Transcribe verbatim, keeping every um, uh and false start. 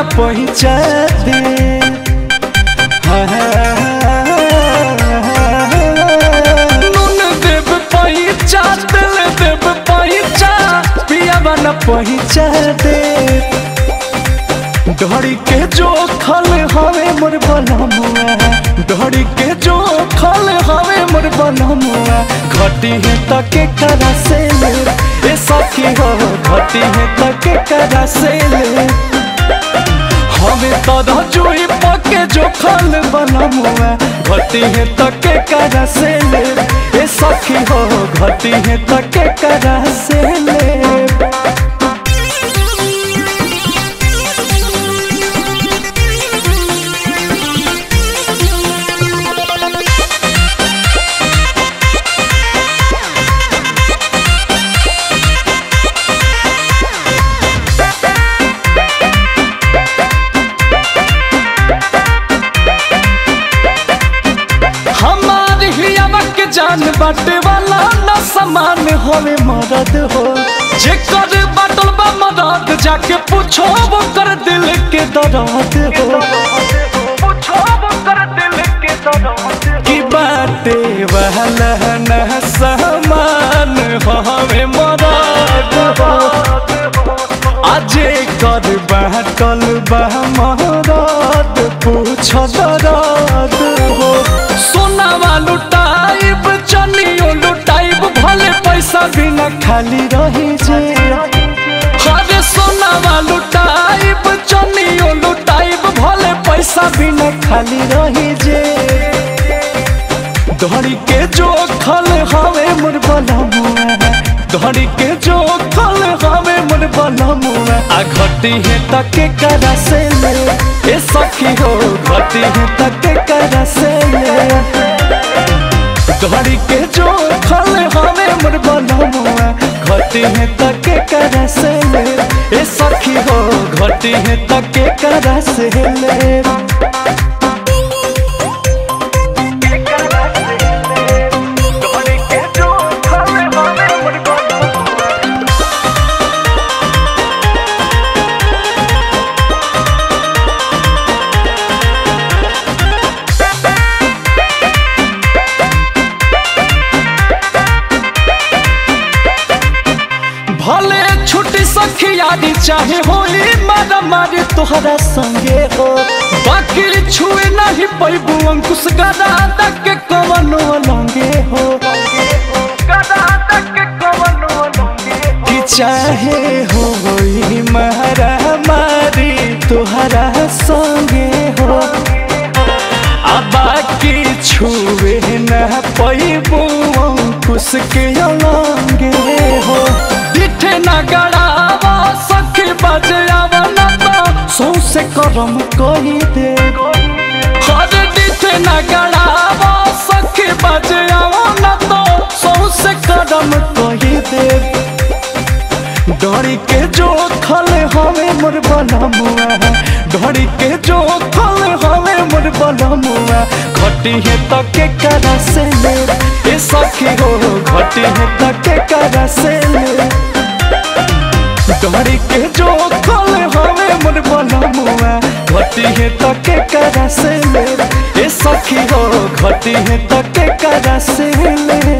न पहुँचा दे। हाँ देव पहुँचा दिल देव पहुँचा पियावा न पहुँचा दे। डोहरी के जो खल हवे मोर बनमुआ डोहरी के जो खल हवे मोर बनमुआ घटी है तके करा से ले ए सखी हो घटी है तके करा से ले हमें तो धजुई पके जो खल बनमुआ घटी है तके करा से ले ए सखी हो घटी है तके करा से ले। जान बाटे वाला ना समान होवे मदद हो जे कर बाटल बा मदद जाके पूछो वो कर दिल के दर्द हो पूछो वो कर दिल के दर्द की बाटे वाला ना समान होवे मदद हो आज कर बाटल बा मदद पूछो दर्द हो। सोना वालू बिना खाली रही जे हरे सोनावा लुटाइब चनियो लुटाइब भले पैसा बिना खाली रही जे। धड़ी के जो खल हवे मोर बनमुआ धड़ी के जो खल हवे मोर बनमुआ आ घटी है तके करा से ले ए सखी हो घटी है तके करा से ले। घड़ी के जो खल हवे मोर बनमुआ घटी है तके करा से ले ए सखी हो घटी है तके करा से ले। भले छुट्टी सखियारी चाहे होली मारा मारे तोहरा संगे हो बाकी छुए नहीं पैबू अंकुश गदा तक के कवनो लंगे हो गदा तक के कवनो लंगे कि चाहे होई मारा मारी तोहरा संगे हो अब बाकी छुए ना पैबू अंकुश के लंगे हो। गड़ावा सखी बजावा ना तो सौंसे करम कोई दे हर दिथे ना गड़ावा सखी बजावा ना तो सौंसे करम कोई दे। डोरी के जो खल हवे मोर बनमुआ डोरी के जो खल हवे मोर बनमुआ घटी है तके करा से ले ए सखी हो घटी है तके करा से ले। डोरी के जो खल हवे मोर बनमुआ घटी है तके करा से ले ए सखी हो घटी है तके करा से ले।